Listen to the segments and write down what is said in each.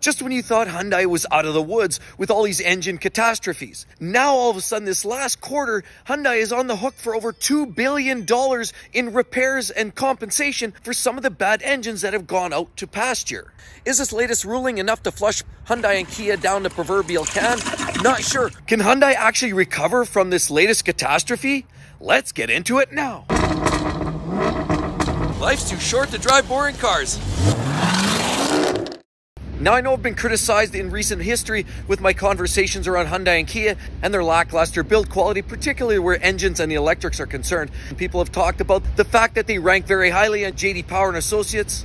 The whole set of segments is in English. Just when you thought Hyundai was out of the woods with all these engine catastrophes, now all of a sudden this last quarter, Hyundai is on the hook for over $2 billion in repairs and compensation for some of the bad engines that have gone out to pasture. Is this latest ruling enough to flush Hyundai and Kia down the proverbial can? Not sure. Can Hyundai actually recover from this latest catastrophe? Let's get into it now. Life's too short to drive boring cars. Now, I know I've been criticized in recent history with my conversations around Hyundai and Kia and their lackluster build quality, particularly where engines and the electrics are concerned. People have talked about the fact that they rank very highly at JD Power and Associates,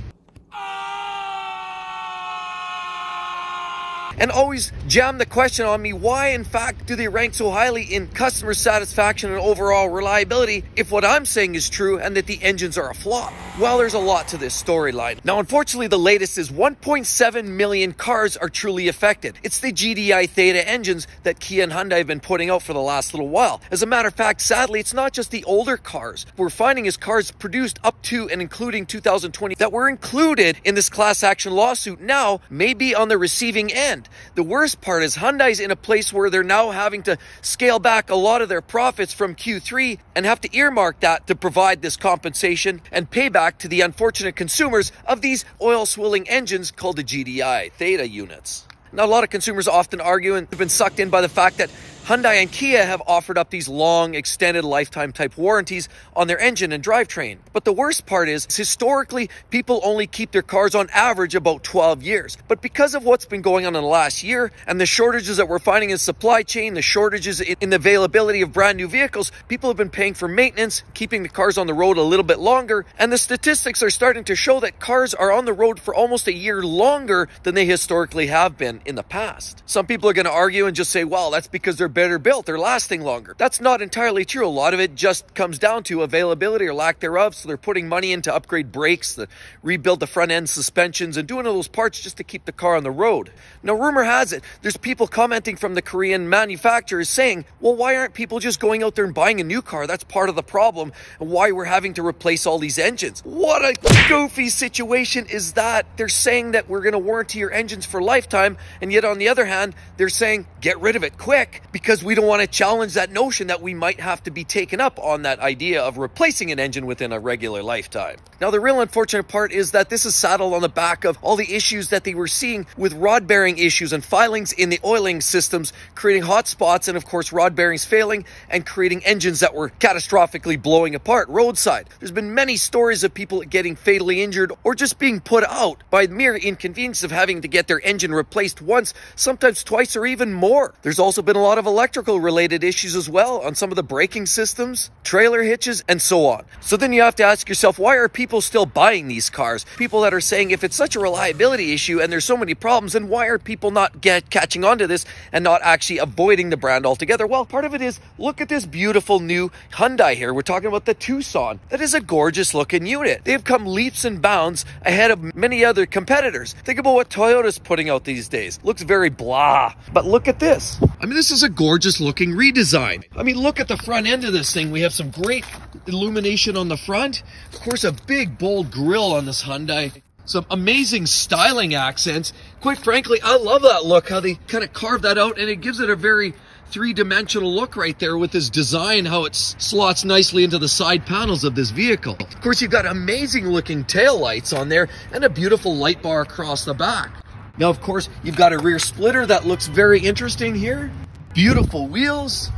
and always jam the question on me, why in fact do they rank so highly in customer satisfaction and overall reliability if what I'm saying is true and that the engines are a flop? Well, there's a lot to this storyline. Now, unfortunately, the latest is 1.7 million cars are truly affected. It's the GDI Theta engines that Kia and Hyundai have been putting out for the last little while. As a matter of fact, sadly, it's not just the older cars. What we're finding is cars produced up to and including 2020 that were included in this class action lawsuit now may be on the receiving end. The worst part is Hyundai's in a place where they're now having to scale back a lot of their profits from Q3 and have to earmark that to provide this compensation and payback to the unfortunate consumers of these oil-swilling engines called the GDI Theta units. Now, a lot of consumers often argue and have been sucked in by the fact that Hyundai and Kia have offered up these long, extended lifetime type warranties on their engine and drivetrain. But the worst part is, historically, people only keep their cars on average about 12 years. But because of what's been going on in the last year and the shortages that we're finding in supply chain, the shortages in the availability of brand new vehicles, people have been paying for maintenance, keeping the cars on the road a little bit longer. And the statistics are starting to show that cars are on the road for almost a year longer than they historically have been in the past. Some people are going to argue and just say, well, that's because they're better built, they're lasting longer. That's not entirely true. A lot of it just comes down to availability or lack thereof. So they're putting money into upgrade brakes, rebuild the front end suspensions, and doing all those parts just to keep the car on the road. Now, rumor has it, there's people commenting from the Korean manufacturers saying, well, why aren't people just going out there and buying a new car? That's part of the problem and why we're having to replace all these engines. What a goofy situation is that? They're saying that we're going to warranty your engines for lifetime, and yet on the other hand, they're saying, get rid of it quick, because we don't want to challenge that notion that we might have to be taken up on that idea of replacing an engine within a regular lifetime. Now, the real unfortunate part is that this is saddled on the back of all the issues that they were seeing with rod bearing issues and filings in the oiling systems, creating hot spots and, of course, rod bearings failing and creating engines that were catastrophically blowing apart roadside. There's been many stories of people getting fatally injured or just being put out by the mere inconvenience of having to get their engine replaced once, sometimes twice, or even more. There's also been a lot of electrical related issues as well on some of the braking systems, trailer hitches, and so on. So then you have to ask yourself, why are people still buying these cars? People that are saying, if it's such a reliability issue and there's so many problems, then why are people not catching on to this and not actually avoiding the brand altogether? Well, part of it is, look at this beautiful new Hyundai here. We're talking about the Tucson. That is a gorgeous looking unit. They've come leaps and bounds ahead of many other competitors. Think about what Toyota's putting out these days. Looks very blah, but look at this. I mean, this is a gorgeous looking redesign. I mean, look at the front end of this thing. We have some great illumination on the front. Of course, a big, bold grille on this Hyundai. Some amazing styling accents. Quite frankly, I love that look, how they kind of carve that out, and it gives it a very three-dimensional look right there with this design, how it slots nicely into the side panels of this vehicle. Of course, you've got amazing looking tail lights on there and a beautiful light bar across the back. Now, of course, you've got a rear splitter that looks very interesting here. Beautiful wheels,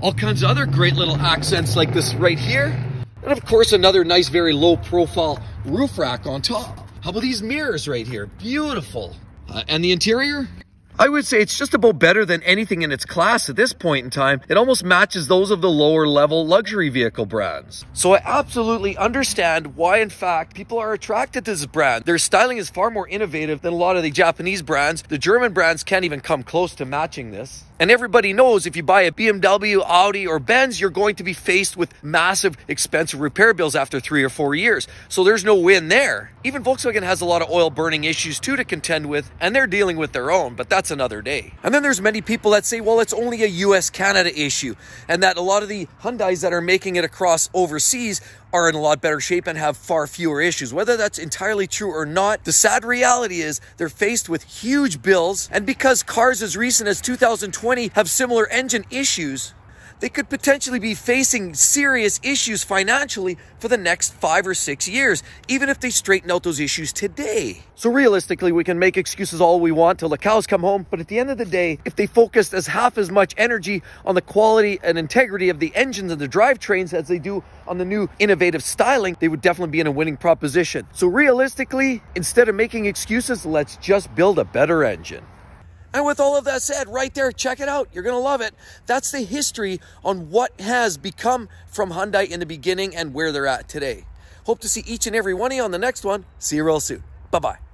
all kinds of other great little accents like this right here. And of course, another nice, very low profile roof rack on top. How about these mirrors right here? Beautiful. And the interior? I would say it's just about better than anything in its class at this point in time. It almost matches those of the lower level luxury vehicle brands. So I absolutely understand why, in fact, people are attracted to this brand. Their styling is far more innovative than a lot of the Japanese brands. The German brands can't even come close to matching this. And everybody knows if you buy a BMW, Audi, or Benz, you're going to be faced with massive expensive repair bills after 3 or 4 years. So there's no win there. Even Volkswagen has a lot of oil burning issues too to contend with, and they're dealing with their own, but that's another day. And then there's many people that say, well, it's only a US-Canada issue, and that a lot of the Hyundais that are making it across overseas are in a lot better shape and have far fewer issues. Whether that's entirely true or not, the sad reality is they're faced with huge bills, and because cars as recent as 2020 have similar engine issues, they could potentially be facing serious issues financially for the next 5 or 6 years, even if they straighten out those issues today. So realistically, we can make excuses all we want till the cows come home, but at the end of the day, if they focused as half as much energy on the quality and integrity of the engines and the drivetrains as they do on the new innovative styling, they would definitely be in a winning proposition. So realistically, instead of making excuses, let's just build a better engine. And with all of that said, right there, check it out. You're going to love it. That's the history on what has become from Hyundai in the beginning and where they're at today. Hope to see each and every one of you on the next one. See you real soon. Bye-bye.